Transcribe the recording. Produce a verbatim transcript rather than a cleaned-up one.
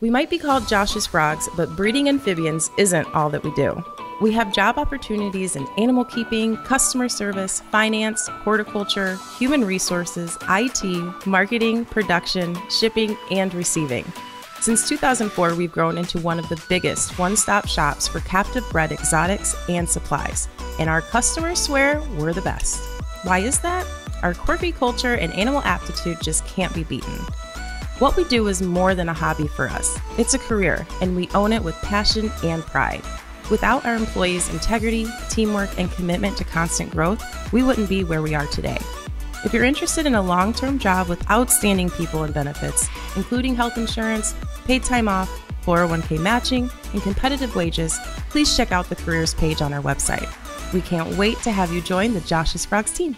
We might be called Josh's Frogs, but breeding amphibians isn't all that we do. We have job opportunities in animal keeping, customer service, finance, horticulture, human resources, I T, marketing, production, shipping, and receiving. Since two thousand four, we've grown into one of the biggest one-stop shops for captive-bred exotics and supplies, and our customers swear we're the best. Why is that? Our quirky culture and animal aptitude just can't be beaten. What we do is more than a hobby for us. It's a career, and we own it with passion and pride. Without our employees' integrity, teamwork, and commitment to constant growth, we wouldn't be where we are today. If you're interested in a long-term job with outstanding people and benefits, including health insurance, paid time off, four oh one k matching, and competitive wages, please check out the careers page on our website. We can't wait to have you join the Josh's Frogs team.